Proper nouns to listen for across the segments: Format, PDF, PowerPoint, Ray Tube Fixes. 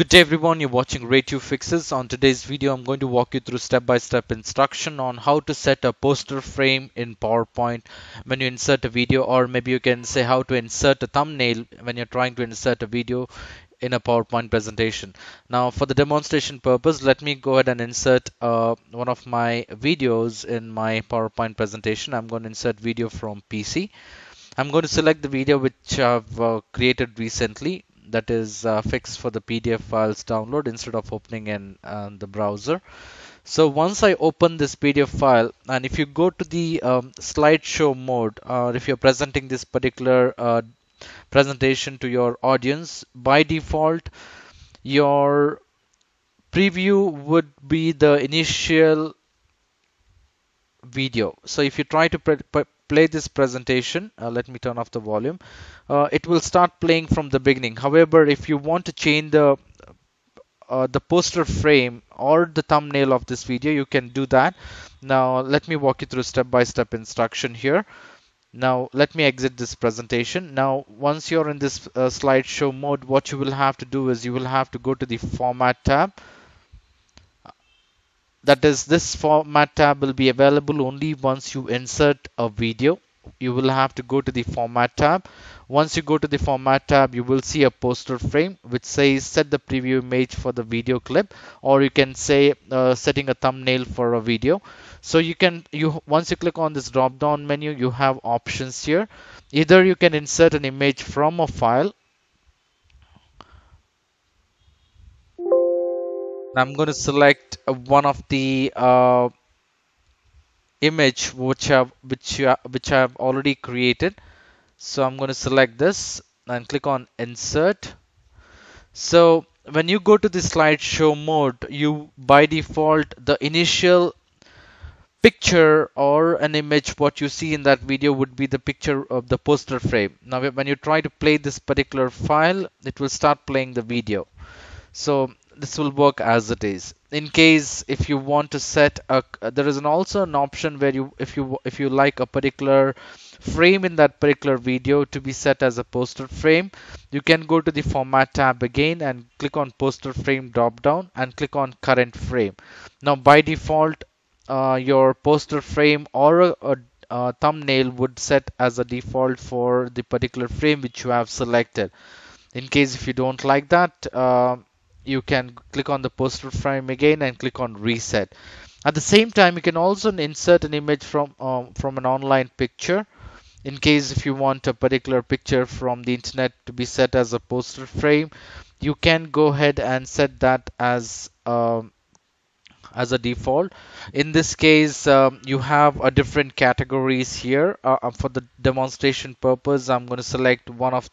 Good day everyone, you're watching Ratio Fixes. On today's video, I'm going to walk you through step-by-step instruction on how to set a poster frame in PowerPoint when you insert a video, or maybe you can say how to insert a thumbnail when you're trying to insert a video in a PowerPoint presentation. Now for the demonstration purpose, let me go ahead and insert one of my videos in my PowerPoint presentation. I'm going to insert video from PC. I'm going to select the video which I've created recently, that is fixed for the PDF files download instead of opening in the browser. So once I open this PDF file, and if you go to the slideshow mode, or if you're presenting this particular presentation to your audience, by default your preview would be the initial video. So if you try to play this presentation, let me turn off the volume, it will start playing from the beginning. However, if you want to change the poster frame or the thumbnail of this video, you can do that. Now let me walk you through step-by-step instruction here. Now let me exit this presentation. Now once you're in this slideshow mode, what you will have to do is you will have to go to the Format tab. That is, this Format tab will be available only once you insert a video. You will have to go to the Format tab. Once you go to the Format tab, you will see a poster frame which says set the preview image for the video clip, or you can say setting a thumbnail for a video. So you can, once you click on this drop down menu, you have options here. Either you can insert an image from a file. I'm going to select one of the image which I've already created. So I'm going to select this and click on insert. So when you go to the slideshow mode, you by default the initial picture or an image what you see in that video would be the picture of the poster frame. Now when you try to play this particular file, it will start playing the video. So this will work as it is. In case if you want to set a, there is also an option where you, if you like a particular frame in that particular video to be set as a poster frame, you can go to the Format tab again and click on poster frame drop down and click on current frame. Now by default your poster frame or a thumbnail would set as a default for the particular frame which you have selected. In case if you don't like that, you can click on the poster frame again and click on reset. At the same time, you can also insert an image from an online picture. In case if you want a particular picture from the internet to be set as a poster frame, you can go ahead and set that as a default. In this case, you have a different categories here. For the demonstration purpose, I'm going to select one of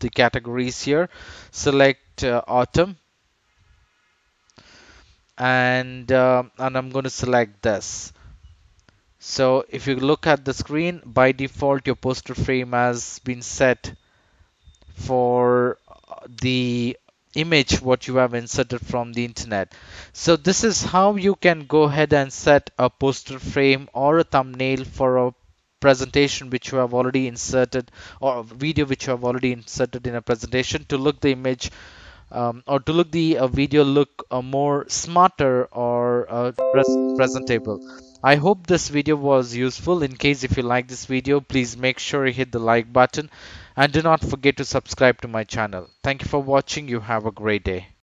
the categories here. Select autumn. And I'm going to select this. So if you look at the screen, by default your poster frame has been set for the image what you have inserted from the internet. So this is how you can go ahead and set a poster frame or a thumbnail for a presentation which you have already inserted, or a video which you have already inserted in a presentation, to look the image or to look the video look more smarter or presentable. I hope this video was useful. In case if you like this video, please make sure you hit the like button and do not forget to subscribe to my channel. Thank you for watching. You have a great day.